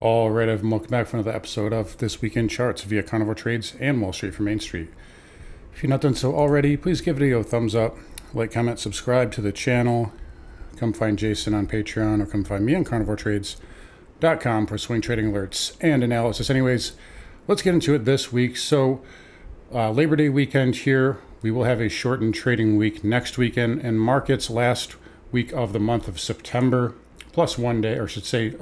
All right, everyone, welcome back for another episode of This Week in Charts via Carnivore Trades and Wall Street for Main Street. If you've not done so already, please give the video a thumbs up, like, comment, subscribe to the channel. Come find Jason on Patreon or come find me on carnivoretrades.com for swing trading alerts and analysis. Anyways, let's get into it this week. So Labor Day weekend here, we will have a shortened trading week next weekend, and markets last week of the month of September plus 1 day, or I should say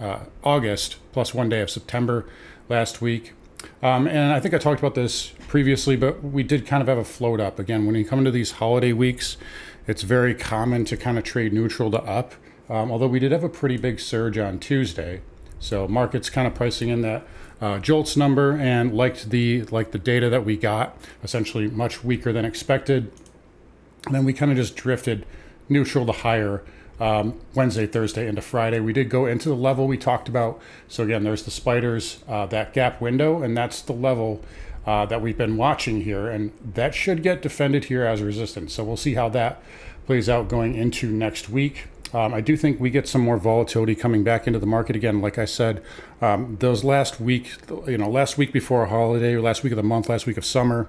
August, plus 1 day of September last week. And I think I talked about this previously, but we did kind of have a float up. Again, when you come into these holiday weeks, it's very common to kind of trade neutral to up, although we did have a pretty big surge on Tuesday. So markets kind of pricing in that JOLTS number and liked the data that we got, essentially much weaker than expected. And then we kind of just drifted neutral to higher Wednesday, Thursday, into Friday. We did go into the level we talked about. So again, there's the Spiders, that gap window, and that's the level that we've been watching here. And that should get defended here as resistance. So we'll see how that plays out going into next week. I do think we get some more volatility coming back into the market. Again, like I said, those last week, you know, last week before a holiday, or last week of the month, last week of summer,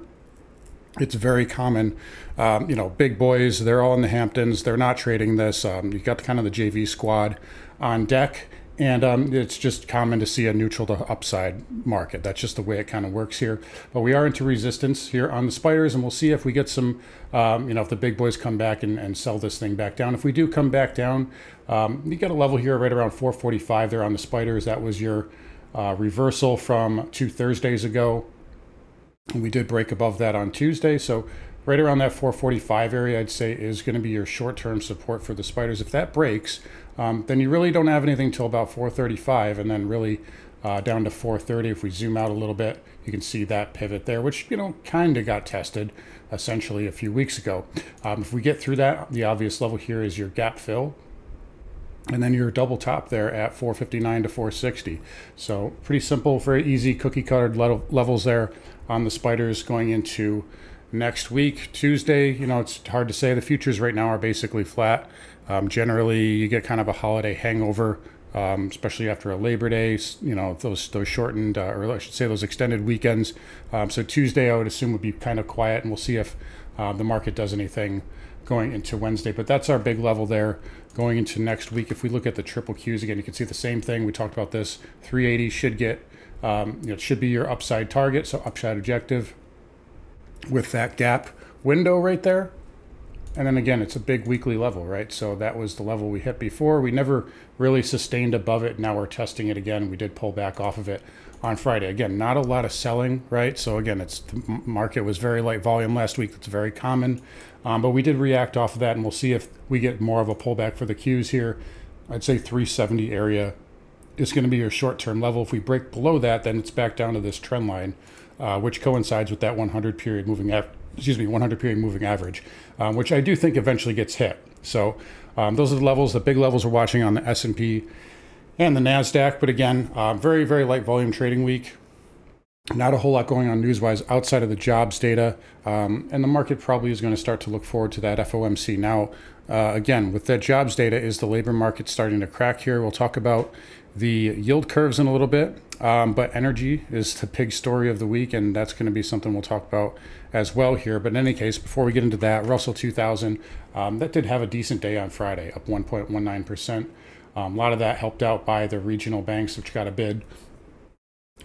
it's very common, you know, big boys, they're all in the Hamptons, they're not trading this. You've got kind of the JV squad on deck, and it's just common to see a neutral to upside market. That's just the way it kind of works here. But we are into resistance here on the Spiders, and we'll see if we get some, you know, if the big boys come back and sell this thing back down. If we do come back down, you got a level here right around 445 there on the Spiders. That was your reversal from two Thursdays ago. And we did break above that on Tuesday. So right around that 445 area, I'd say, is going to be your short-term support for the Spiders. If that breaks, then you really don't have anything till about 435, and then really down to 430. If we zoom out a little bit, you can see that pivot there, which, you know, kind of got tested essentially a few weeks ago. If we get through that, the obvious level here is your gap fill, and then your double top there at 459 to 460. So pretty simple, very easy, cookie-cuttered levels there on the Spiders going into next week. Tuesday, you know, it's hard to say. The futures right now are basically flat. Generally, you get kind of a holiday hangover, especially after a Labor Day, you know, those shortened, or I should say those extended weekends. So Tuesday, I would assume, would be kind of quiet, and we'll see if the market does anything going into Wednesday. But that's our big level there going into next week. If we look at the triple Q's again, you can see the same thing. We talked about this 380 should get, you know, it should be your upside target. So upside objective with that gap window right there. And then again, it's a big weekly level, right? So that was the level we hit before. We never really sustained above it. Now we're testing it again. We did pull back off of it on Friday. Again, not a lot of selling, right? So again, it's the market was very light volume last week. That's very common. But we did react off of that, and we'll see if we get more of a pullback for the Qs here. I'd say 370 area is going to be your short-term level. If we break below that, then it's back down to this trend line, which coincides with that 100 period moving average, which I do think eventually gets hit. So those are the levels, the big levels we're watching on the S&P and the NASDAQ. But again, very, very light volume trading week. Not a whole lot going on news-wise outside of the jobs data, and the market probably is going to start to look forward to that FOMC. Now, again, with that jobs data, is the labor market starting to crack here? We'll talk about the yield curves in a little bit, but energy is the big story of the week, and that's going to be something we'll talk about as well here. But in any case, before we get into that, Russell 2000, that did have a decent day on Friday, up 1.19%. A lot of that helped out by the regional banks, which got a bid.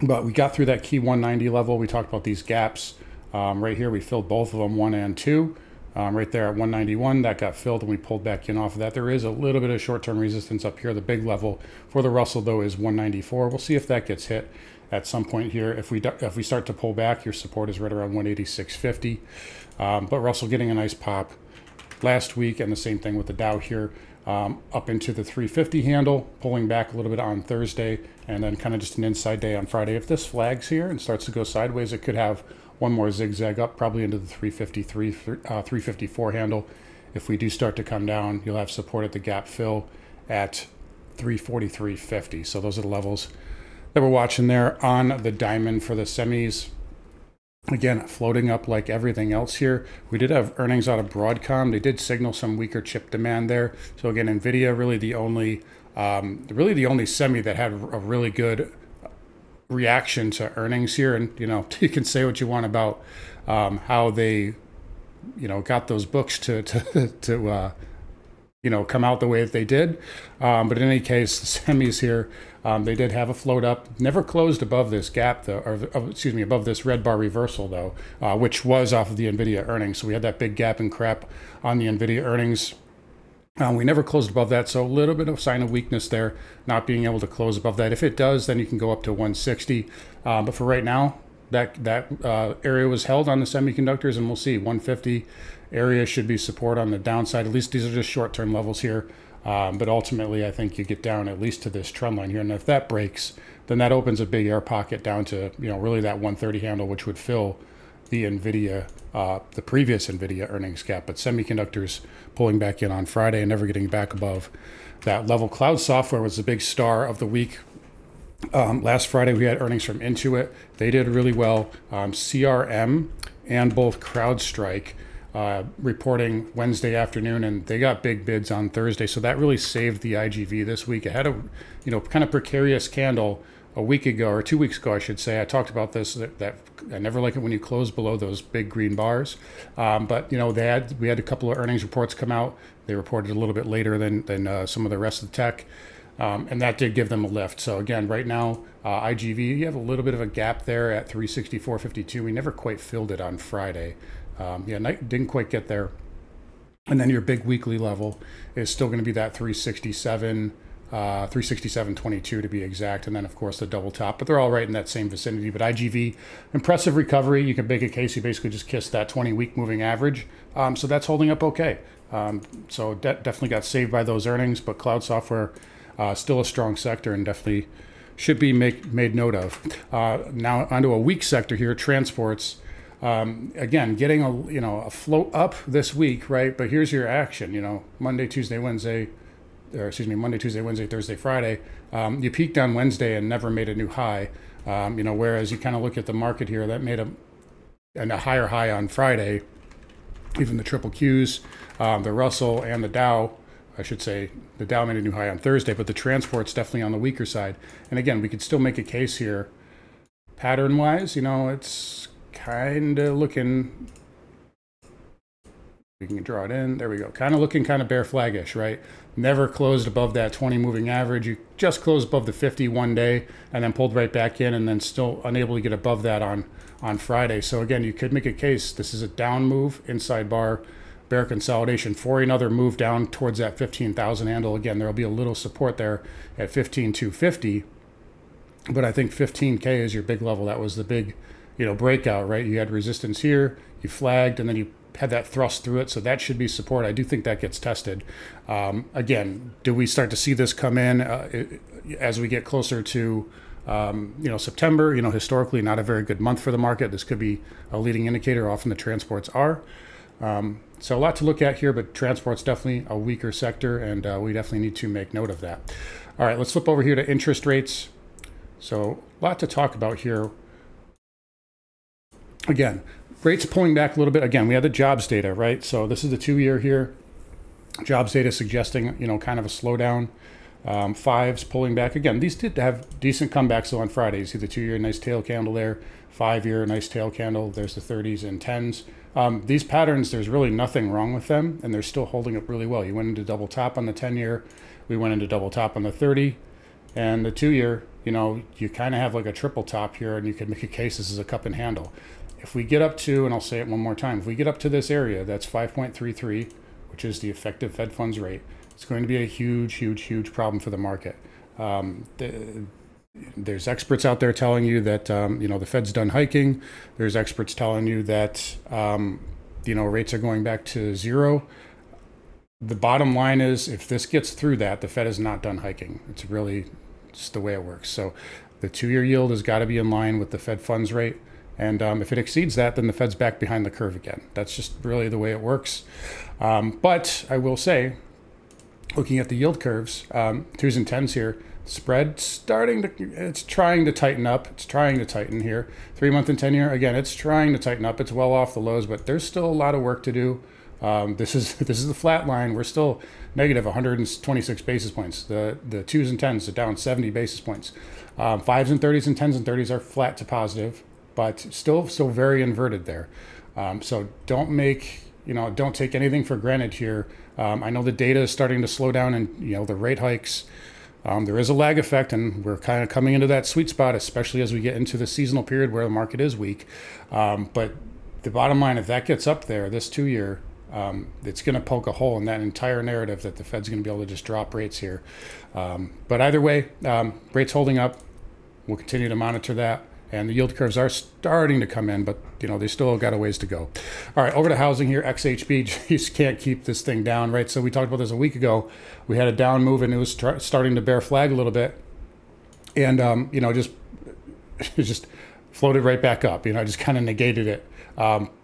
But we got through that key 190 level. We talked about these gaps right here. We filled both of them, one and two, right there at 191. That got filled, and we pulled back in off of that. There is a little bit of short-term resistance up here. The big level for the Russell, though, is 194. We'll see if that gets hit at some point here. If we start to pull back, your support is right around 186.50. But Russell getting a nice pop last week, and the same thing with the Dow here. Up into the 350 handle, pulling back a little bit on Thursday, and then kind of just an inside day on Friday. If this flags here and starts to go sideways, it could have one more zigzag up, probably into the 353, 354 handle. If we do start to come down, you'll have support at the gap fill at 343.50. So those are the levels that we're watching there on the diamond for the semis. Again, floating up like everything else here. We did have earnings out of Broadcom. They did signal some weaker chip demand there. So again, Nvidia really the only semi that had a really good reaction to earnings here. And, you know, you can say what you want about how they, you know, got those books to you know, come out the way that they did. But in any case, the semis here, they did have a float up, never closed above this gap, though, or excuse me, above this red bar reversal, though, which was off of the Nvidia earnings. So we had that big gap and crap on the Nvidia earnings. We never closed above that, so a little bit of sign of weakness there, not being able to close above that. If it does, then you can go up to 160. But for right now, that area was held on the semiconductors, and we'll see 150 area should be support on the downside. At least these are just short-term levels here, but ultimately I think you get down at least to this trend line here, and if that breaks, then that opens a big air pocket down to, you know, really that 130 handle, which would fill the Nvidia, the previous Nvidia earnings gap. But semiconductors pulling back in on Friday and never getting back above that level. Cloud software was the big star of the week. Last Friday, we had earnings from Intuit. They did really well. CRM and both CrowdStrike reporting Wednesday afternoon, and they got big bids on Thursday. So that really saved the IGV this week. It had a, you know, kind of precarious candle a week ago, or 2 weeks ago, I should say. I talked about this, that I never like it when you close below those big green bars. But, you know, we had a couple of earnings reports come out. They reported a little bit later than some of the rest of the tech. And that did give them a lift. So again, right now, IGV, you have a little bit of a gap there at 364.52. We never quite filled it on Friday. Yeah, didn't quite get there. And then your big weekly level is still going to be that 367.22 to be exact. And then, of course, the double top. But they're all right in that same vicinity. But IGV, impressive recovery. You can make a case. You basically just kissed that 20-week moving average. So that's holding up okay. So definitely got saved by those earnings. But cloud software, still a strong sector and definitely should be made note of. Now onto a weak sector here, transports. Again, getting a float up this week, right? But here's your action. You know, Monday, Tuesday, Wednesday, Thursday, Friday. You peaked on Wednesday and never made a new high. You know, whereas you kind of look at the market here, that made a higher high on Friday. Even the triple Q's, the Russell and the Dow. I should say the Dow made a new high on Thursday, but the transport's definitely on the weaker side. And again, we could still make a case here. Pattern-wise, you know, it's kind of looking, we can draw it in, there we go. Kind of looking kind of bear flag-ish, right? Never closed above that 20 moving average. You just closed above the 50 one day and then pulled right back in and then still unable to get above that on Friday. So again, you could make a case. This is a down move, inside bar, bear consolidation for another move down towards that 15,000 handle. Again, there'll be a little support there at 15,250, but I think 15K is your big level. That was the big, you know, breakout, right? You had resistance here, you flagged, and then you had that thrust through it. So that should be support. I do think that gets tested. Again, do we start to see this come in as we get closer to you know, September? You know, historically not a very good month for the market. This could be a leading indicator. Often the transports are. So a lot to look at here, but transport's definitely a weaker sector, and we definitely need to make note of that. All right, let's flip over here to interest rates. So a lot to talk about here. Again, rates pulling back a little bit. Again, we had the jobs data, right? So this is the 2-year here. Jobs data suggesting, you know, kind of a slowdown. Fives pulling back. Again, these did have decent comebacks though on Friday. You see the 2-year nice tail candle there. 5-year nice tail candle. There's the 30s and 10s. These patterns, there's really nothing wrong with them, and they're still holding up really well. You went into double top on the 10-year. We went into double top on the 30. And the 2-year, you know, you kind of have like a triple top here, and you could make a case this is a cup and handle. If we get up to, and I'll say it one more time, if we get up to this area, that's 5.33, which is the effective Fed funds rate, it's going to be a huge, huge, huge problem for the market. There's experts out there telling you that, you know, the Fed's done hiking. There's experts telling you that, you know, rates are going back to zero. The bottom line is if this gets through that, the Fed is not done hiking. It's really just the way it works. So the 2-year yield has got to be in line with the Fed funds rate. And if it exceeds that, then the Fed's back behind the curve again. That's just really the way it works. But I will say, looking at the yield curves, 2s and 10s here, spread it's trying to tighten up. It's trying to tighten here. 3-month and 10-year, again, it's trying to tighten up. It's well off the lows, but there's still a lot of work to do. This is the flat line. We're still negative 126 basis points. The 2s and 10s are down 70 basis points. 5s and 30s and 10s and 30s are flat to positive, but still very inverted there. So don't take anything for granted here. I know the data is starting to slow down, and the rate hikes. There is a lag effect, and we're kind of coming into that sweet spot, especially as we get into the seasonal period where the market is weak. But the bottom line, if that gets up there, this 2-year, it's going to poke a hole in that entire narrative that the Fed's going to be able to just drop rates here. But either way, rates holding up, we'll continue to monitor that. And the yield curves are starting to come in, but they still got a ways to go. All right, over to housing here. XHB, you just can't keep this thing down, right? So we talked about this a week ago. We had a down move, and it was starting to bear flag a little bit, and just floated right back up. Just kind of negated it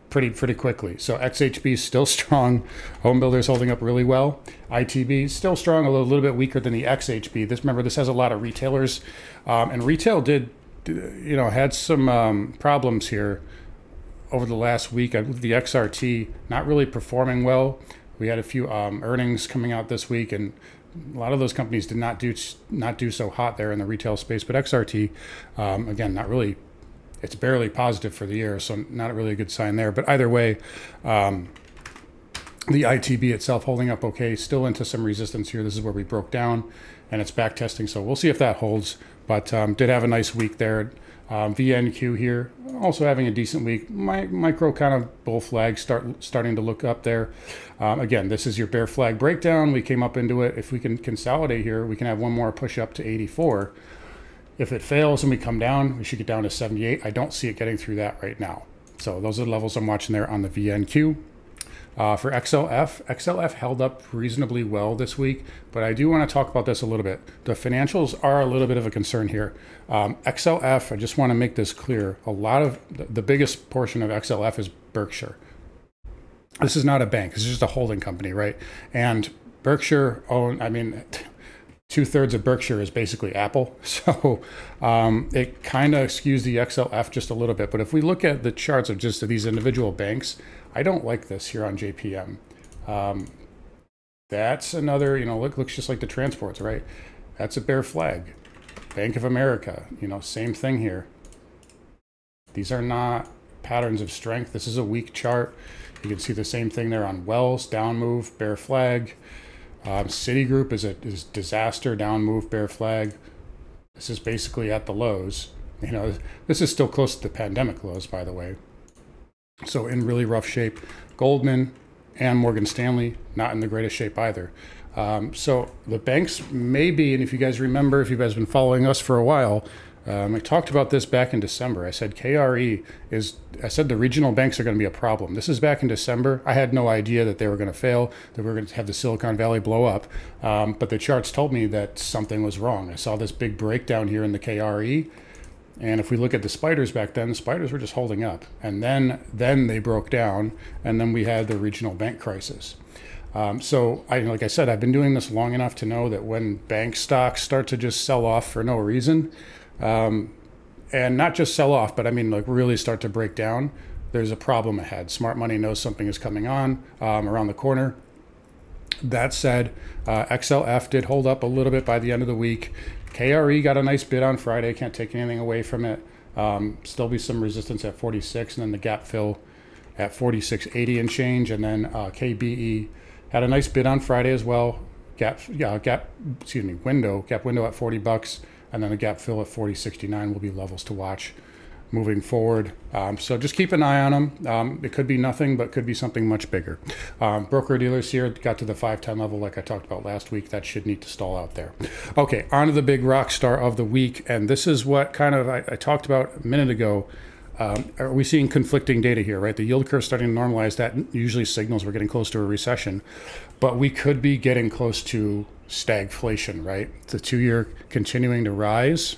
pretty quickly. So XHB still strong. Home builders holding up really well. ITB still strong, a little bit weaker than the XHB. Remember, this has a lot of retailers, and retail did. Had some problems here over the last week. The XRT not really performing well. We had a few earnings coming out this week, and a lot of those companies did not do so hot there in the retail space. But XRT, again, not really. It's barely positive for the year, so not really a good sign there. But either way, the ITB itself holding up okay, still into some resistance here. This is where we broke down, and it's back testing, so we'll see if that holds. But did have a nice week there. VNQ here, also having a decent week. Micro kind of bull flag starting to look up there. Again, this is your bear flag breakdown. We came up into it. If we can consolidate here, we can have one more push up to 84. If it fails and we come down, we should get down to 78. I don't see it getting through that right now. So those are the levels I'm watching there on the VNQ. For XLF held up reasonably well this week, but I do want to talk about this a little bit. The financials are a little bit of a concern here. XLF, I just want to make this clear, a lot of the biggest portion of XLF is Berkshire. This is not a bank, it's just a holding company, right? And Berkshire two-thirds of Berkshire is basically Apple, so it kind of skews the XLF just a little bit. But if we look at the charts of just these individual banks, I don't like this here on JPM. That's another, looks just like the transports, right? That's a bear flag. Bank of America, same thing here. These are not patterns of strength. This is a weak chart. You can see the same thing there on Wells, down move, bear flag. Citigroup is disaster, down move, bear flag. This is basically at the lows. This is still close to the pandemic lows, by the way. So in really rough shape. Goldman and Morgan Stanley, not in the greatest shape either. So the banks may be, and if you guys remember, if you guys have been following us for a while, I talked about this back in December. I said KRE I said the regional banks are going to be a problem. This is back in December. I had no idea that they were going to fail, that we were going to have the Silicon Valley blow up. But the charts told me that something was wrong. I saw this big breakdown here in the KRE. And if we look at the spiders back then, the spiders were just holding up. And then they broke down, and then we had the regional bank crisis. So like I said, I've been doing this long enough to know that when bank stocks start to just sell off for no reason, and not just sell off, but really start to break down, there's a problem ahead. Smart money knows something is coming on around the corner. That said, XLF did hold up a little bit by the end of the week. KRE got a nice bid on Friday. Can't take anything away from it. Still be some resistance at 46, and then the gap fill at 46.80 and change. And then KBE had a nice bid on Friday as well. Gap window at 40 bucks. And then the gap fill at 40.69 will be levels to watch moving forward. So just keep an eye on them. It could be nothing, but could be something much bigger. Broker-dealers here got to the 510 level like I talked about last week. That should need to stall out there. Okay, on to the big rock star of the week. And this is what kind of I talked about a minute ago. Are we seeing conflicting data here, right? The yield curve starting to normalize. That usually signals we're getting close to a recession, but we could be getting close to stagflation, right? The 2-year continuing to rise,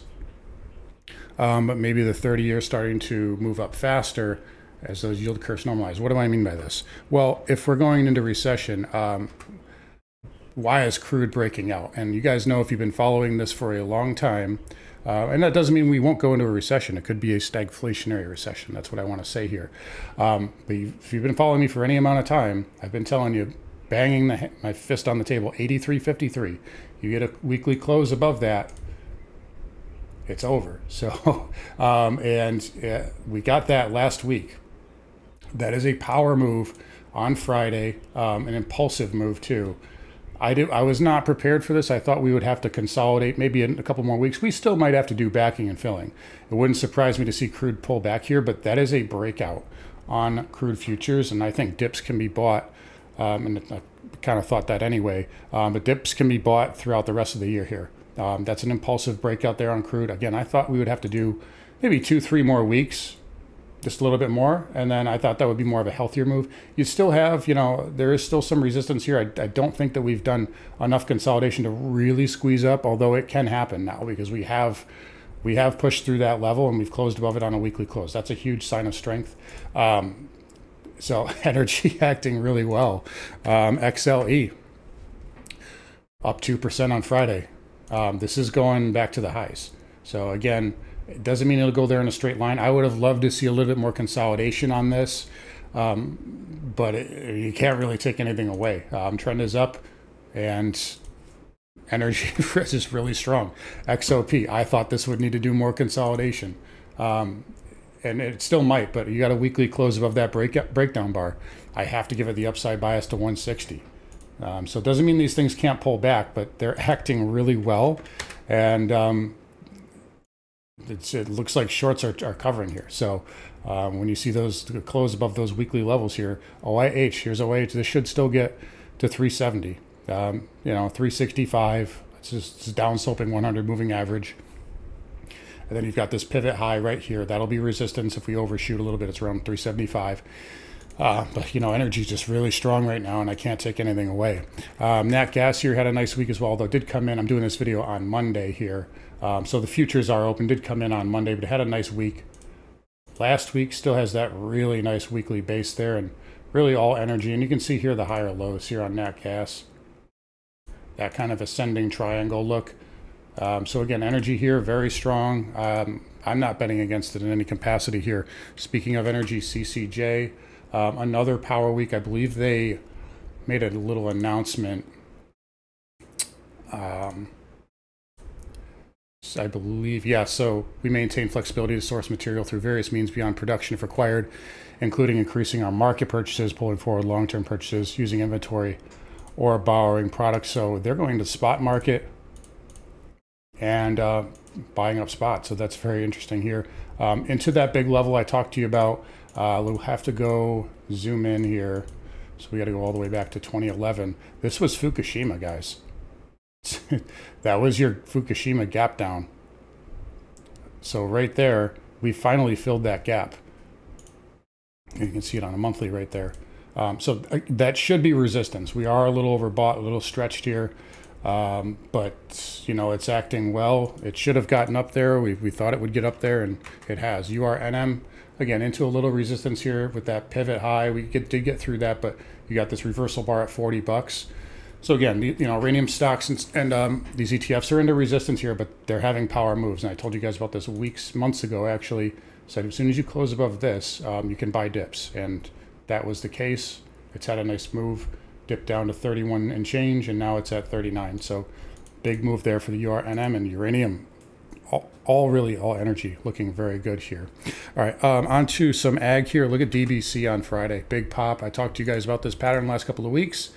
but maybe the 30-year starting to move up faster as those yield curves normalize. What do I mean by this? Well, if we're going into recession, why is crude breaking out? And you guys know, if you've been following this for a long time, And that doesn't mean we won't go into a recession. It could be a stagflationary recession. That's what I want to say here. But if you've been following me for any amount of time, I've been telling you, banging my fist on the table, 83.53. You get a weekly close above that, it's over. So, we got that last week. That is a power move on Friday, an impulsive move too. I was not prepared for this. I thought we would have to consolidate maybe in a couple more weeks. We still might have to do backing and filling. It wouldn't surprise me to see crude pull back here, but that is a breakout on crude futures, and I think dips can be bought, and I kind of thought that anyway, but dips can be bought throughout the rest of the year here. That's an impulsive breakout there on crude. Again, I thought we would have to do maybe 2-3 more weeks, just a little bit more, and then I thought that would be more of a healthier move. You still have, you know, there is still some resistance here. I don't think that we've done enough consolidation to really squeeze up, although it can happen now because we have pushed through that level and we've closed above it on a weekly close. That's a huge sign of strength. So energy acting really well. XLE up 2% on Friday. This is going back to the highs. So again, it doesn't mean it'll go there in a straight line. I would have loved to see a little bit more consolidation on this, but you can't really take anything away. Trend is up, and energy is really strong. XOP, I thought this would need to do more consolidation, and it still might, but you got a weekly close above that breakdown bar. I have to give it the upside bias to 160. So it doesn't mean these things can't pull back, but they're acting really well, and it looks like shorts are covering here. So when you see those close above those weekly levels here, OIH, here's OIH. This should still get to 370, you know, 365. It's down sloping 100 moving average. And then you've got this pivot high right here. That'll be resistance. If we overshoot a little bit, it's around 375. But, you know, energy is just really strong right now, and I can't take anything away. Nat gas here had a nice week as well, although it did come in. I'm doing this video on Monday here. So the futures are open, did come in on Monday, but it had a nice week. Last week still has that really nice weekly base there, and really all energy. And you can see here the higher lows here on nat gas, that kind of ascending triangle look. So again, energy here, very strong. I'm not betting against it in any capacity here. Speaking of energy, CCJ, another power week. I believe they made a little announcement. I believe, yeah, so we maintain flexibility to source material through various means beyond production if required, including increasing our market purchases, pulling forward long-term purchases, using inventory, or borrowing products. So they're going to spot market and buying up spot. So that's very interesting here. Into that big level I talked to you about, we'll have to go zoom in here. So we got to go all the way back to 2011. This was Fukushima, guys. That was your Fukushima gap down. So right there, we finally filled that gap. You can see it on a monthly right there. So that should be resistance. We are a little overbought, a little stretched here, but you know, it's acting well. It should have gotten up there. We thought it would get up there, and it has. URNM again into a little resistance here with that pivot high. We did get through that, but you got this reversal bar at $40. So again, you know, uranium stocks and these ETFs are into resistance here, but they're having power moves. And I told you guys about this months ago, actually. Said as soon as you close above this, you can buy dips. And that was the case. It's had a nice move, dipped down to 31 and change, and now it's at 39. So big move there for the URNM and uranium. All energy looking very good here. All right, on to some ag here. Look at DBC on Friday. Big pop. I talked to you guys about this pattern last couple of weeks.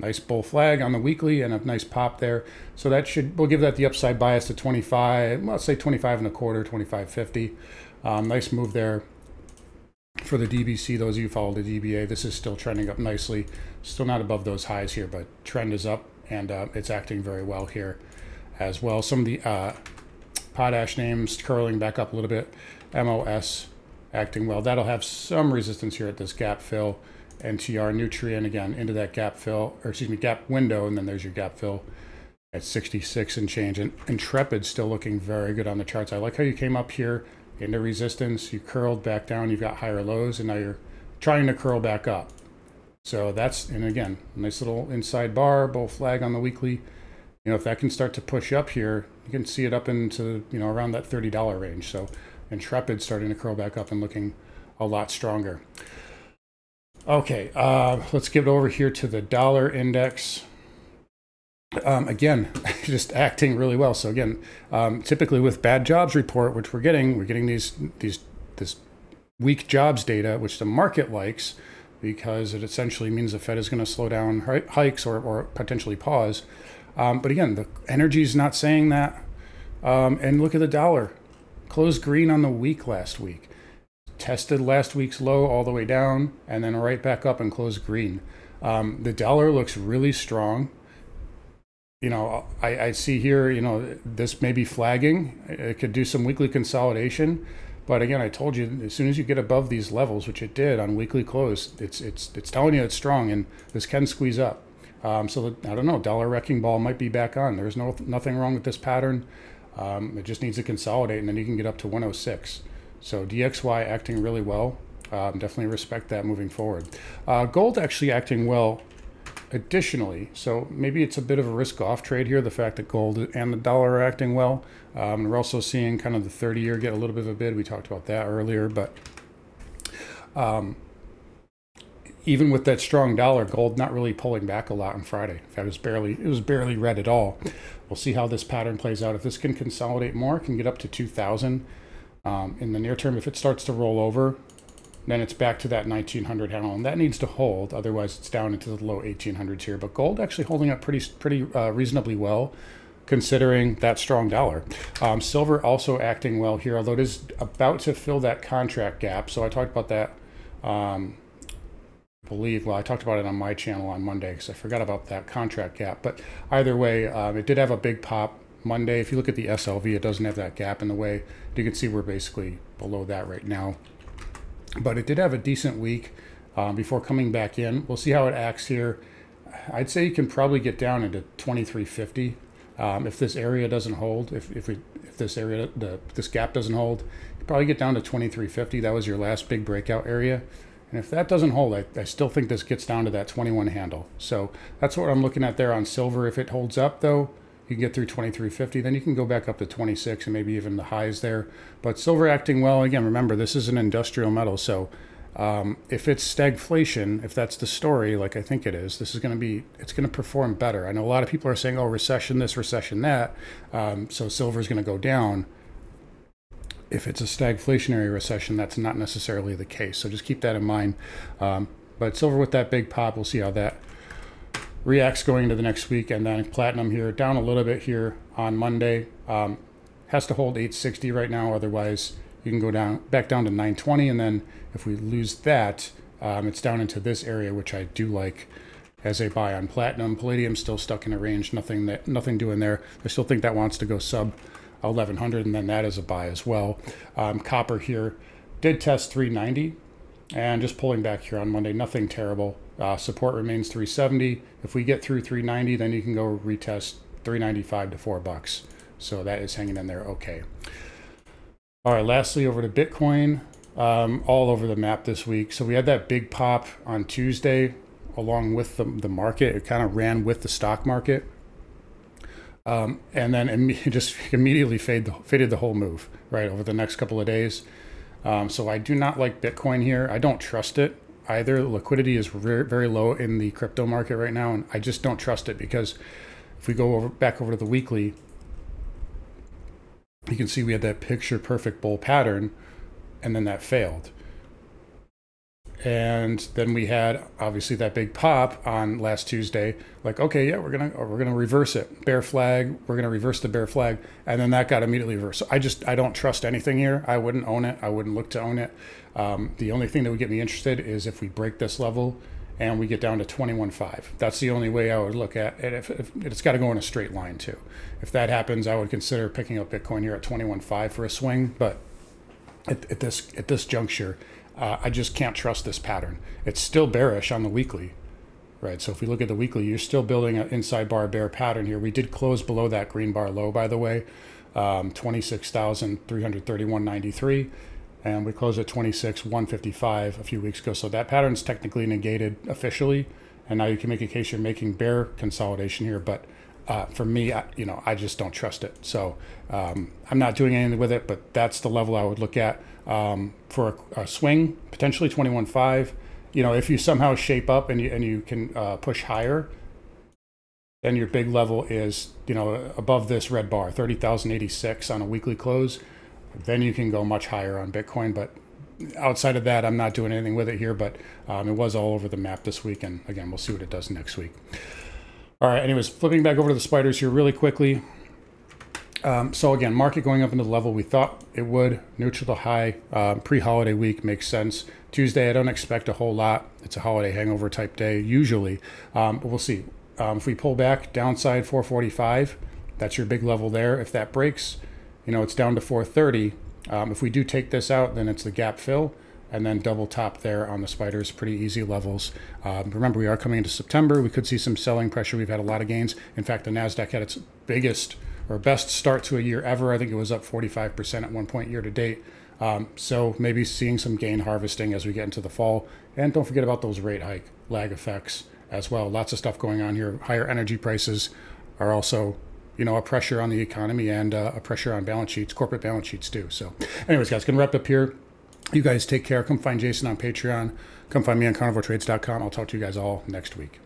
Nice bull flag on the weekly and a nice pop there. So that should, we'll give that the upside bias to 25, well, let's say 25 and a quarter, 25.50. Nice move there for the DBC. Those of you who follow the DBA, this is still trending up nicely. Still not above those highs here, but trend is up, and it's acting very well here as well. Some of the potash names curling back up a little bit. MOS acting well. That'll have some resistance here at this gap fill. NTR Nutrien again into that gap fill, or excuse me, gap window, and then there's your gap fill at 66 and change. And Intrepid still looking very good on the charts. I like how you came up here into resistance, you curled back down, you've got higher lows, and now you're trying to curl back up. So that's, and again, nice little inside bar, bull flag on the weekly, you know, if that can start to push up here, you can see it up into, you know, around that $30 range. So Intrepid starting to curl back up and looking a lot stronger. Okay, let's get over here to the dollar index. Again, just acting really well. So again, typically with bad jobs report, which we're getting this weak jobs data, which the market likes, because it essentially means the Fed is going to slow down hikes or potentially pause. But again, the energy is not saying that. And look at the dollar. Closed green on the week last week. Tested last week's low all the way down and then right back up and closed green. The dollar looks really strong. You know, I see here, you know, this may be flagging. It could do some weekly consolidation. But again, I told you, as soon as you get above these levels, which it did on weekly close, it's telling you it's strong, and this can squeeze up. So that, I don't know, dollar wrecking ball might be back on. There's nothing wrong with this pattern. It just needs to consolidate, and then you can get up to 106. So DXY acting really well. Definitely respect that moving forward. Gold actually acting well additionally. So maybe it's a bit of a risk off trade here, the fact that gold and the dollar are acting well. We're also seeing kind of the 30-year get a little bit of a bid. We talked about that earlier, but even with that strong dollar, gold not really pulling back a lot on Friday. In fact, it was barely red at all. We'll see how this pattern plays out. If this can consolidate more, it can get up to 2,000 in the near term. If it starts to roll over, then it's back to that 1900 handle, and that needs to hold. Otherwise, it's down into the low 1800s here. But gold actually holding up pretty reasonably well, considering that strong dollar. Silver also acting well here, although it is about to fill that contract gap. So I talked about that. I talked about it on my channel on Monday because I forgot about that contract gap. But either way, it did have a big pop Monday. If you look at the SLV, it doesn't have that gap in the way. You can see we're basically below that right now. But it did have a decent week before coming back in. We'll see how it acts here. I'd say you can probably get down into 2350 if this area doesn't hold. If this area, this gap doesn't hold, you probably get down to 2350. That was your last big breakout area. And if that doesn't hold, I still think this gets down to that 21 handle. So that's what I'm looking at there on silver. If it holds up, though, you can get through 2350, then you can go back up to 26 and maybe even the highs there. But silver acting well. Again, remember, this is an industrial metal. So if it's stagflation, if that's the story, like I think it is, this is going to be, it's going to perform better. I know a lot of people are saying, oh, recession this, recession that. So silver is going to go down. If it's a stagflationary recession, that's not necessarily the case. So just keep that in mind. But silver with that big pop, we'll see how that reacts going into the next week. And then platinum here down a little bit here on Monday, has to hold 860 right now, otherwise you can go down back down to 920, and then if we lose that, it's down into this area, which I do like as a buy on platinum. Palladium still stuck in a range, nothing doing there. I still think that wants to go sub 1100, and then that is a buy as well. Copper here did test 390 and just pulling back here on Monday, nothing terrible. Support remains 370. If we get through 390, then you can go retest 395 to $4. So that is hanging in there okay. All right, lastly, over to Bitcoin. All over the map this week. So we had that big pop on Tuesday along with the market. It kind of ran with the stock market. And then it just immediately faded the whole move, right, over the next couple of days. So I do not like Bitcoin here. I don't trust it either. Liquidity is very low in the crypto market right now, and I just don't trust it, because if we go back over to the weekly, you can see we had that picture perfect bull pattern, and then that failed. And then we had obviously that big pop on last Tuesday, like, okay, yeah, we're gonna reverse it, bear flag, we're gonna reverse the bear flag, and then that got immediately reversed. So I don't trust anything here. I wouldn't own it. I wouldn't look to own it. The only thing that would get me interested is if we break this level and we get down to 21.5. that's the only way I would look at it. If it's got to go in a straight line too. If that happens, I would consider picking up Bitcoin here at 21.5 for a swing, but at this juncture, I just can't trust this pattern. It's still bearish on the weekly, right? So if we look at the weekly, you're still building an inside bar bear pattern here. We did close below that green bar low, by the way, 26,331.93, and we closed at 26,155 a few weeks ago. So that pattern's technically negated officially, and now you can make a case you're making bear consolidation here, but for me, I just don't trust it. So I'm not doing anything with it, but that's the level I would look at for a swing, potentially 21.5. If you somehow shape up and you can push higher, then your big level is, above this red bar, 30,086 on a weekly close. Then you can go much higher on Bitcoin. But outside of that, I'm not doing anything with it here, but it was all over the map this week. And again, we'll see what it does next week. All right, anyways, flipping back over to the spiders here really quickly. So again, market going up into the level we thought it would, neutral to high, pre-holiday week makes sense. Tuesday, I don't expect a whole lot. It's a holiday hangover type day usually, but we'll see. If we pull back, downside 445, that's your big level there. If that breaks, it's down to 430. If we do take this out, then it's the gap fill and then double top there on the spiders, pretty easy levels. Remember, we are coming into September. We could see some selling pressure. We've had a lot of gains. In fact, the NASDAQ had its biggest or best start to a year ever. I think it was up 45% at one point year to date. So maybe seeing some gain harvesting as we get into the fall. And don't forget about those rate hike lag effects as well. Lots of stuff going on here. Higher energy prices are also, a pressure on the economy and a pressure on balance sheets, corporate balance sheets too. So anyways, guys, gonna wrap up here. You guys take care. Come find Jason on Patreon. Come find me on carnivoretrades.com. I'll talk to you guys all next week.